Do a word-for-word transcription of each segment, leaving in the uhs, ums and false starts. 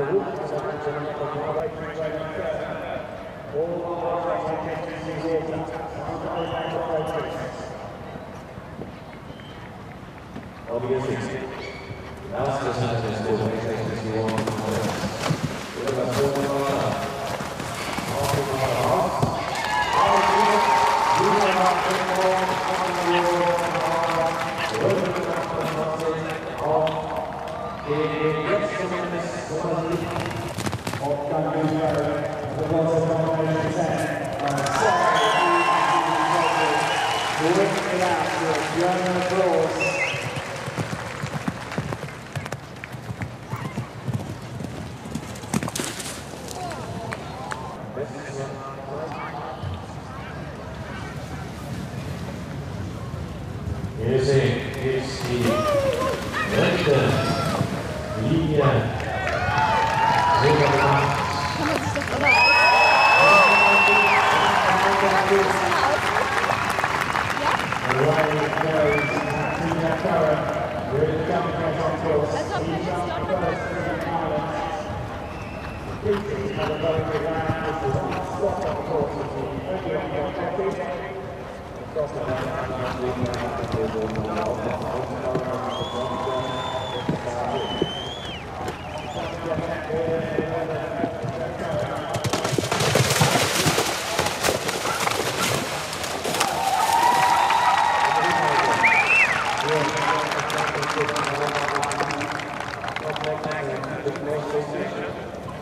Qui est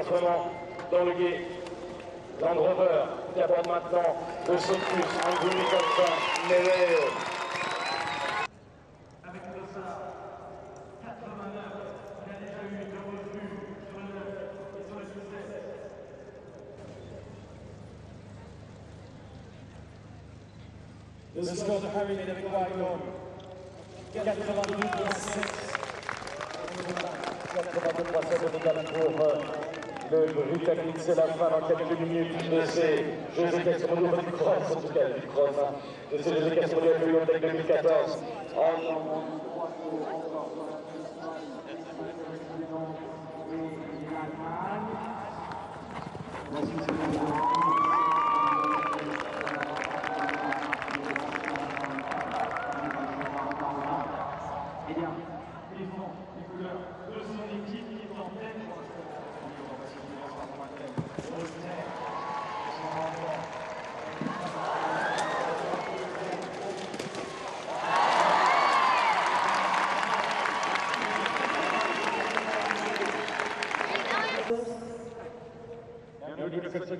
en ce moment dans le guet. Land Rover qui aborde maintenant le Socus, Andrew Nicholson, Nereo. Avec le S A R quatre-vingt-neuf, il a déjà eu deux refus sur le neuf et sur le six-sept. Le score de Harry est avec Wycombe, quatre-vingt-douze à sept. Le Britannique, c'est la fin dans quelques minutes de ces Jeux équestriens, du cross en tout cas, du cross, hein, de ces Jeux équestriens de Lyon avec deux mille quatorze. En...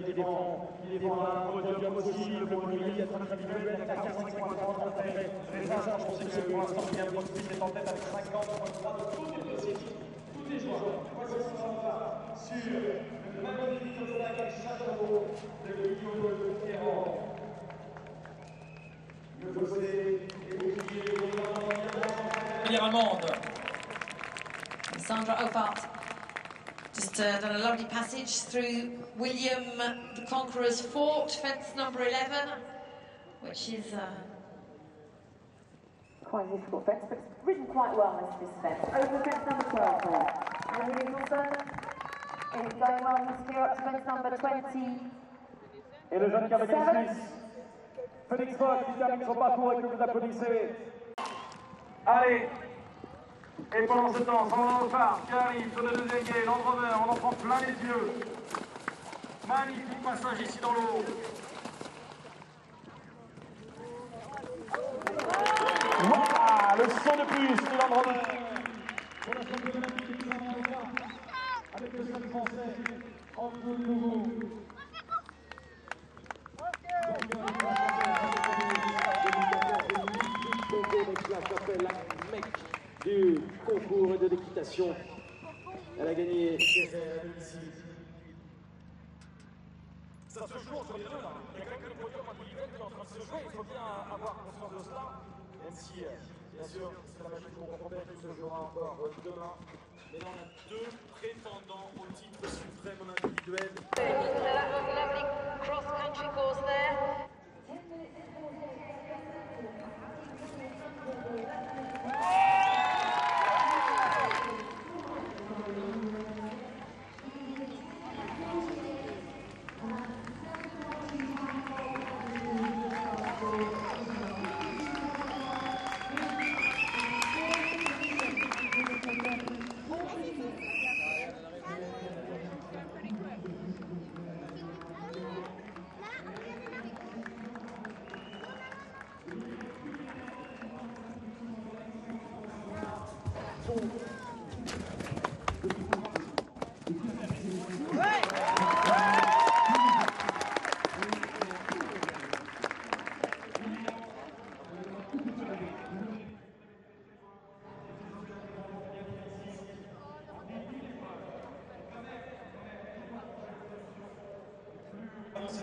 Qui défend Il est pour un podium possible pour lui, il y a trente individuels, il y a quarante-cinq point trente après. Les agents sont situés pour l'instant, il y a un bon fils, il est en tête avec cinquante point trente. Toutes les équipes, tous les joueurs. Voici Sandra Auffarth sur le magnifique obstacle avec Château de William the Conqueror. Le fossé est bouclier de l'Irlande. L'Irlande. Sandra Auffarth. Just uh, done a lovely passage through William the Conqueror's Fort, fence number eleven, which is uh... quite a difficult fence, but it's ridden quite well into this fence. Over fence number twelve, please. And Williamson is going well, he's here up to fence number twenty. Et le jeune cavalier suisse, Félix Foch, qui termine son parcours et que vous applaudissez. Allez! Et pendant ce temps, Sandra Auffarth qui arrive sur le deuxième guet, Land Rover, on en prend plein les yeux. Magnifique passage ici dans l'eau. Voilà, le son de plus de Land Rover. Pour la championne olympique Sandra Auffarth, avec le jeune français, Opgun Louvo. Du concours et de l'équitation. Elle a gagné. Ça se joue entre les deux là. Il y a quand même le podium individuel qui est en train de se jouer. Il faut bien avoir conscience de cela. Même si, bien sûr, c'est la magie qu'on comprend bien, tout se jouera encore demain. Mais là, on a deux prétendants au titre suprême en individuel. That was a lovely cross-country course there.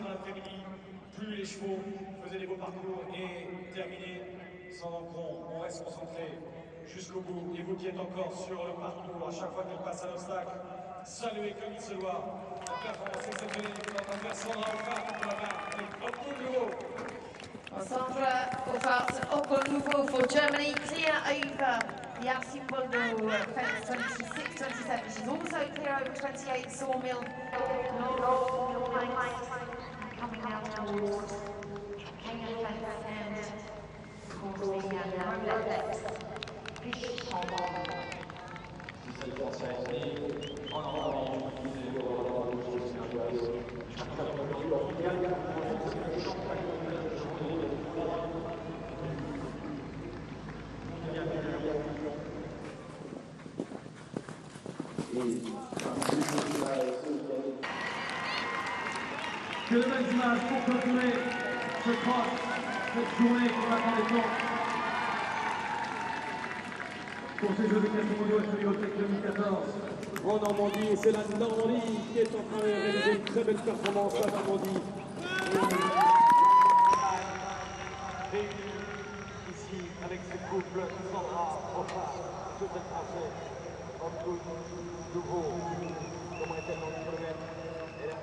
Dans l'après-midi, plus les chevaux faisaient des beaux parcours et terminaient sans encombre. On reste concentré jusqu'au bout. Et vous qui êtes encore sur le parcours, à chaque fois qu'il passe un obstacle, saluez comme il se doit. La performance exceptionnelle que l'on va faire Sandra Auffarth pour la barre et Opgun Louvo. Sandra Auffarth, Opgun Louvo for Germany, clear over the Asimodo fence twenty-six twenty-seven. She's also clear over twenty-eight Sawmill. No, no, no, my mind. Coming out towards King of Fence and of course the Rolex Bishop Hobble. Que de belles images pour clôturer ce cross, cette journée qu'on attend les temps. Pour ces Jeux d'équitation mondiaux à Bibliothèque deux mille quatorze, en Normandie, et c'est la Normandie qui est en train de réaliser une très belle performance à Normandie. Et ici, avec ce couple, Sandra Auffarth, tout un tracé, Opgun Louvo, comment est-elle dans le kilomètre et la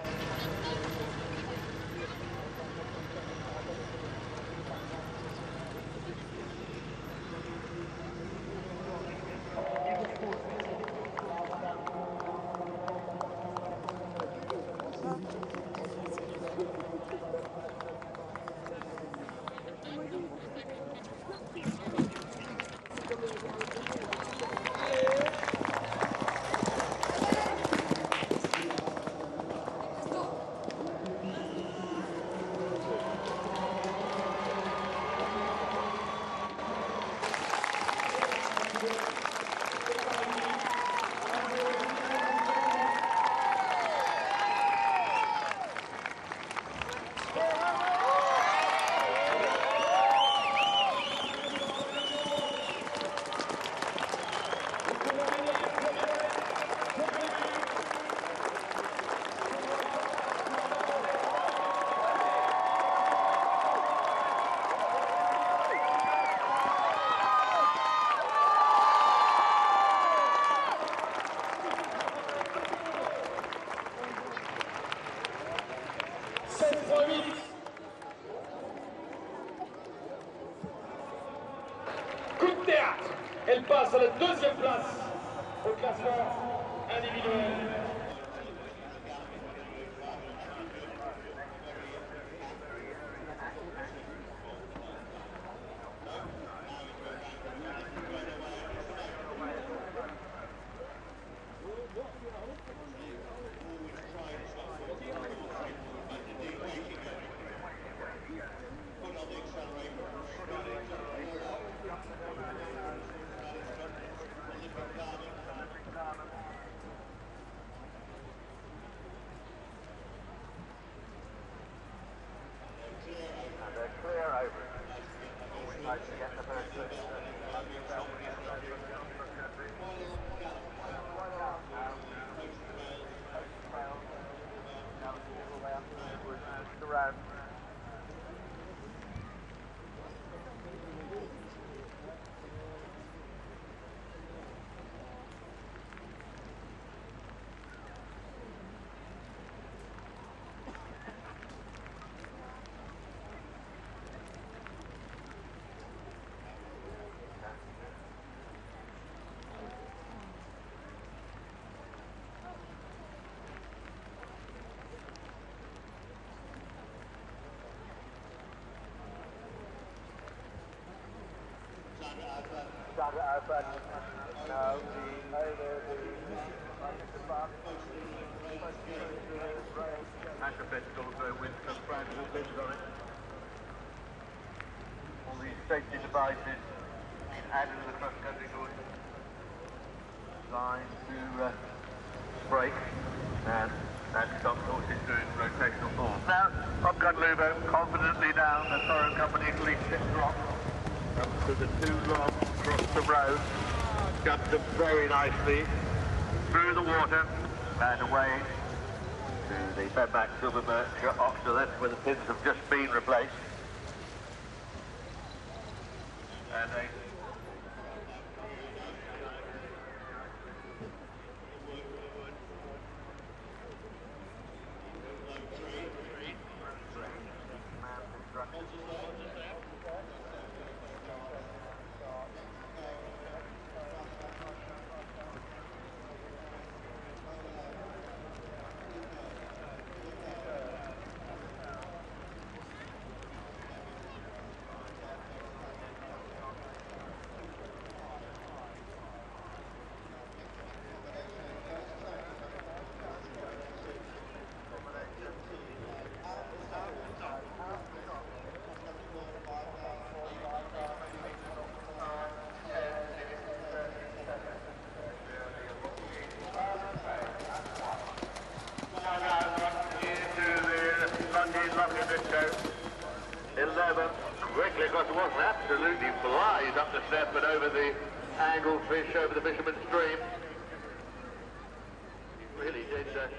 Elle passe à la deuxième place au classement individuel. Sandra Auffarth, now the over the with some fragile bits on it. All these safety devices being added to the cross-country course. Line to uh, brake and that stops horses doing rotational form. Now, Opgun Louvo confidently down the Toro Company lead six rock. Up to the two long across the road, jumped them very nicely through the water and away to the Bedback Silver Birch at Oxford, where the pins have just been replaced. And they fish over the fisherman's stream. He really did that.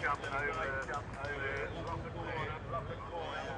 Jumping over, jumping over, rock and corner, rock and corner.